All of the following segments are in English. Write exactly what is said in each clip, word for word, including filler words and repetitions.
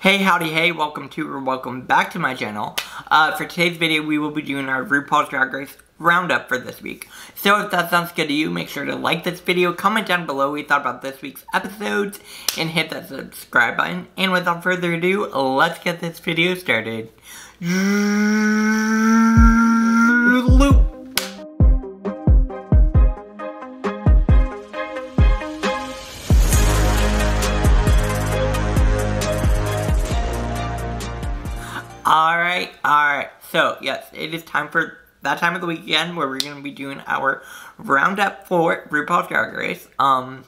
Hey, howdy, hey, welcome to or welcome back to my channel. Uh, for today's video, we will be doing our RuPaul's Drag Race roundup for this week. So if that sounds good to you, make sure to like this video, comment down below what you thought about this week's episodes, and hit that subscribe button. And without further ado, let's get this video started. Loop. Alright, alright, so yes, it is time for that time of the week again where we're going to be doing our roundup for RuPaul's Drag Race. Um,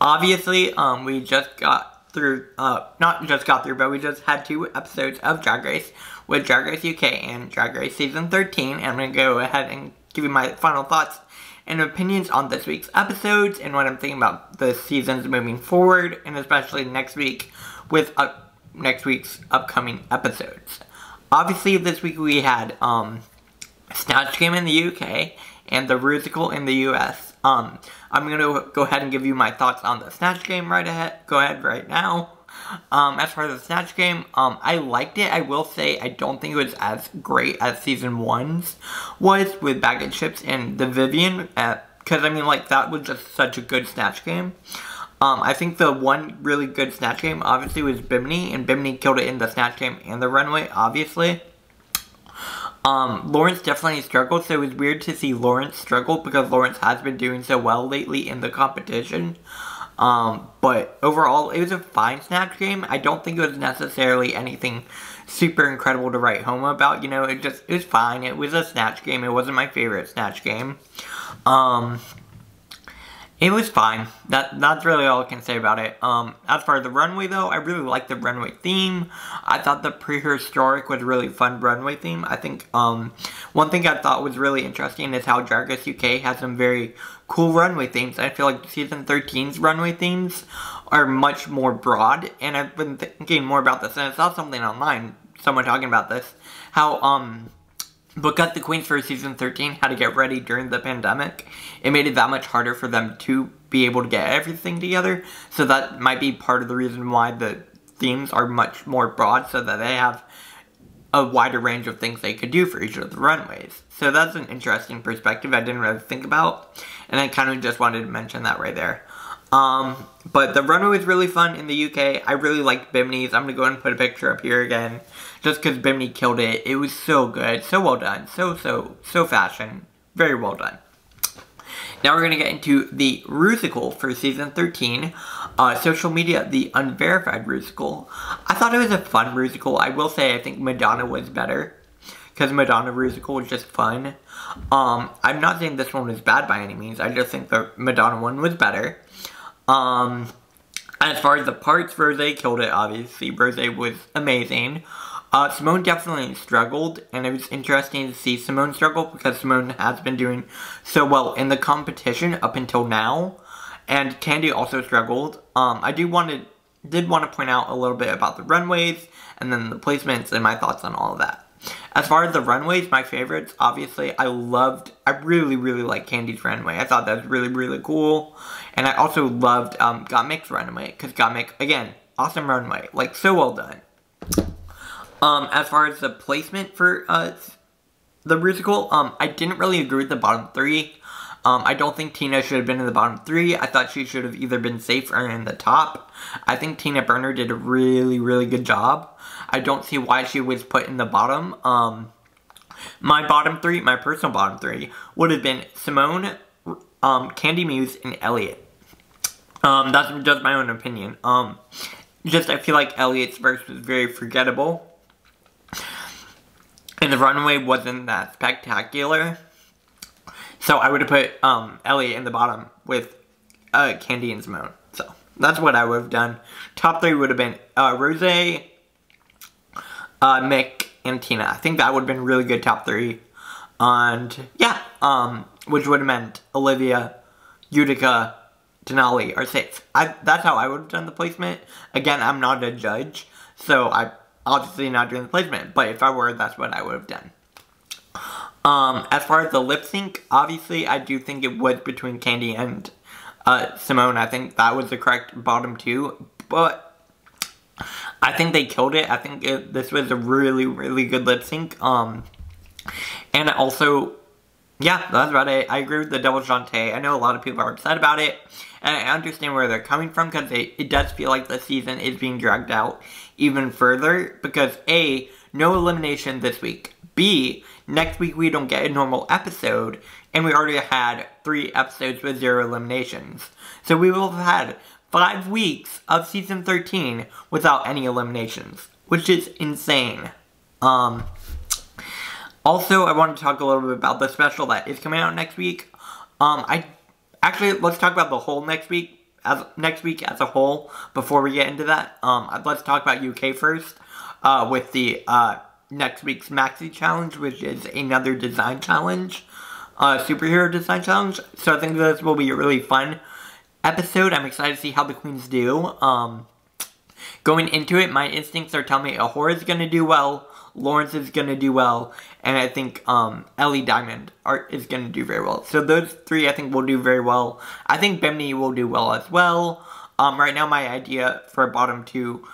obviously, um, we just got through, uh, not just got through, but we just had two episodes of Drag Race with Drag Race U K and Drag Race Season thirteen, and I'm going to go ahead and give you my final thoughts and opinions on this week's episodes and what I'm thinking about the seasons moving forward, and especially next week with a next week's upcoming episodes. Obviously, this week we had um, Snatch Game in the U K and The Rusical in the U S. Um, I'm going to go ahead and give you my thoughts on the Snatch Game right ahead. Go ahead right now. Um, as far as the Snatch Game, um, I liked it. I will say I don't think it was as great as Season one's was with Bag of Chips and the Vivian. Because, I mean, like, that was just such a good Snatch Game. Um, I think the one really good Snatch Game, obviously, was Bimini, and Bimini killed it in the Snatch Game and the runway, obviously. Um, Lawrence definitely struggled, so it was weird to see Lawrence struggle because Lawrence has been doing so well lately in the competition. Um, but overall, it was a fine Snatch Game. I don't think it was necessarily anything super incredible to write home about. You know, it just, it was fine. It was a Snatch Game. It wasn't my favorite Snatch Game. Um... It was fine. That That's really all I can say about it. Um, as far as the runway, though, I really liked the runway theme. I thought the prehistoric was a really fun runway theme. I think um, one thing I thought was really interesting is how Drag Race U K has some very cool runway themes. I feel like Season thirteen's runway themes are much more broad, and I've been thinking more about this, and I saw something online, someone talking about this, how... um. Because the queens for Season thirteen had to get ready during the pandemic, it made it that much harder for them to be able to get everything together. So that might be part of the reason why the themes are much more broad, so that they have a wider range of things they could do for each of the runways. So that's an interesting perspective I didn't really think about, and I kind of just wanted to mention that right there. Um, but the runway was really fun in the U K. I really liked Bimini's. I'm gonna go ahead and put a picture up here again, just because Bimini killed it. It was so good, so well done, so, so, so fashion. Very well done. Now we're gonna get into the Rusical for Season thirteen, uh, social media, the unverified Rusical. I thought it was a fun Rusical. I will say I think Madonna was better, because Madonna Rusical was just fun. Um, I'm not saying this one was bad by any means. I just think the Madonna one was better. Um, as far as the parts, Rosé killed it, obviously. Rosé was amazing. Uh, Simone definitely struggled, and it was interesting to see Simone struggle because Simone has been doing so well in the competition up until now, and Candy also struggled. Um, I do want to, did want to point out a little bit about the runways, and then the placements, and my thoughts on all of that. As far as the runways, my favorites, obviously, I loved, I really, really liked Candy's runway. I thought that was really, really cool. And I also loved um, Gottmik's runway, because Gottmik, again, awesome runway. Like, so well done. Um, as far as the placement for uh, the Rusical, um, I didn't really agree with the bottom three. Um, I don't think Tina should have been in the bottom three. I thought she should have either been safe or in the top. I think Tina Burner did a really, really good job. I don't see why she was put in the bottom. Um, my bottom three, my personal bottom three, would have been Simone, um, Candy Muse, and Elliot. Um, that's just my own opinion. Um, just I feel like Elliot's verse was very forgettable. And the runway wasn't that spectacular. So I would have put um, Elliot in the bottom with uh, Candy and Simone. So that's what I would have done. Top three would have been uh, Rosé, Uh, Mick, and Tina. I think that would have been really good top three. And, yeah, um, which would have meant Olivia, Utica, Denali are safe. I, that's how I would have done the placement. Again, I'm not a judge, so I'm obviously not doing the placement, but if I were, that's what I would have done. Um, as far as the lip sync, obviously, I do think it was between Candy and, uh, Simone. I think that was the correct bottom two, but I think they killed it. I think it, this was a really, really good lip sync. Um, and also, yeah, that's about it. I agree with the double Jante. I know a lot of people are upset about it, and I understand where they're coming from, because it, it does feel like the season is being dragged out even further, because A, no elimination this week. B, next week we don't get a normal episode, and we already had three episodes with zero eliminations. So we will have had five weeks of season thirteen without any eliminations, which is insane. Um, also, I want to talk a little bit about the special that is coming out next week. Um, I actually, let's talk about the whole next week as next week as a whole before we get into that. Um, let's talk about U K first uh, with the uh, next week's Maxi Challenge, which is another design challenge, uh, superhero design challenge. So I think this will be really fun episode. I'm excited to see how the queens do. Um, going into it, my instincts are telling me A'Whora is going to do well, Lawrence is going to do well, and I think um, Ellie Diamond are, is going to do very well. So those three I think will do very well. I think Bimini will do well as well. Um, right now my idea for bottom two,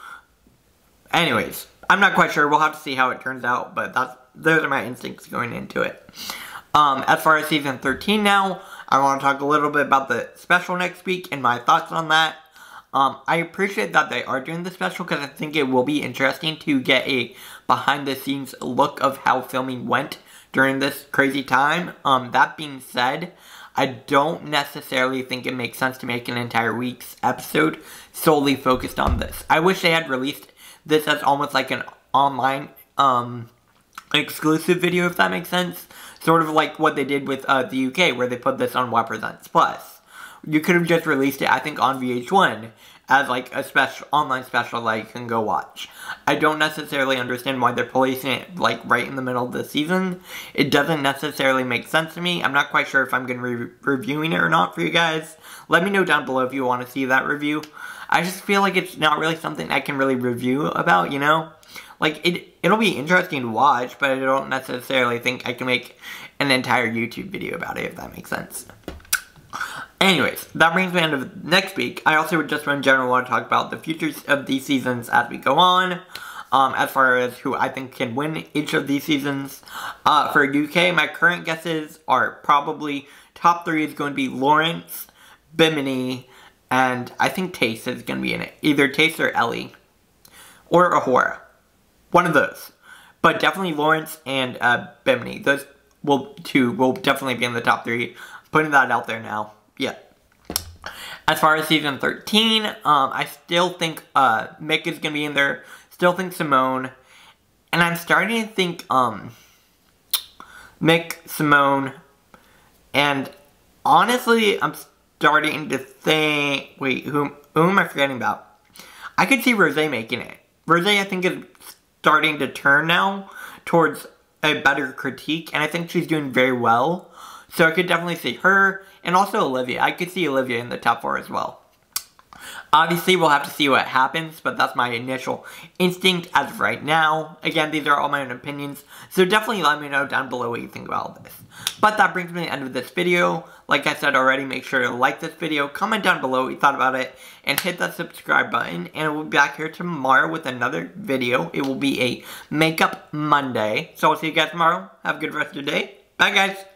anyways, I'm not quite sure. We'll have to see how it turns out, but that's, those are my instincts going into it. Um, as far as season thirteen now, I want to talk a little bit about the special next week and my thoughts on that. Um, I appreciate that they are doing the special, because I think it will be interesting to get a behind-the-scenes look of how filming went during this crazy time. Um, that being said, I don't necessarily think it makes sense to make an entire week's episode solely focused on this. I wish they had released this as almost like an online um, exclusive video, if that makes sense. Sort of like what they did with uh, the U K, where they put this on What Presents Plus. You could have just released it, I think, on V H one as like a special online special that you can go watch. I don't necessarily understand why they're placing it like right in the middle of the season. It doesn't necessarily make sense to me. I'm not quite sure if I'm going to be re reviewing it or not for you guys. Let me know down below if you want to see that review. I just feel like it's not really something I can really review about, you know? Like, it, it'll be interesting to watch, but I don't necessarily think I can make an entire YouTube video about it, if that makes sense. Anyways, that brings me into next week. I also would just in general want to talk about the futures of these seasons as we go on, um, as far as who I think can win each of these seasons. Uh, for U K, my current guesses are probably top three is going to be Lawrence, Bimini, and I think Tayce is going to be in it. Either Tayce or Ellie, or A'Whora. One of those, but definitely Lawrence and uh, Bimini. Those will two will definitely be in the top three. I'm putting that out there now. Yeah. As far as season thirteen, um, I still think uh, Mick is gonna be in there. Still think Simone, and I'm starting to think um, Mick, Simone, and honestly, I'm starting to think. Wait, who who am I forgetting about? I could see Rosé making it. Rosé, I think is starting to turn now towards a better critique, and I think she's doing very well. So I could definitely see her, and also Olivia. I could see Olivia in the top four as well. Obviously, we'll have to see what happens, but that's my initial instinct as of right now. Again, these are all my own opinions, so definitely let me know down below what you think about all this. But that brings me to the end of this video. Like I said already, make sure to like this video, comment down below what you thought about it, and hit that subscribe button. And we'll be back here tomorrow with another video. It will be a Makeup Monday. So I'll see you guys tomorrow. Have a good rest of your day. Bye, guys.